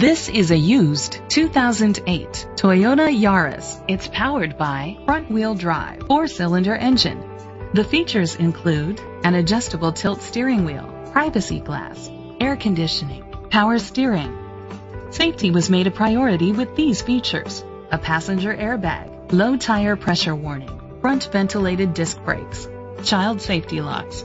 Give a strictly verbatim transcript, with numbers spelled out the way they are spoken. This is a used two thousand eight Toyota Yaris. It's powered by front-wheel drive, four-cylinder engine. The features include an adjustable tilt steering wheel, privacy glass, air conditioning, power steering. Safety was made a priority with these features: a passenger airbag, low tire pressure warning, front ventilated disc brakes, child safety locks.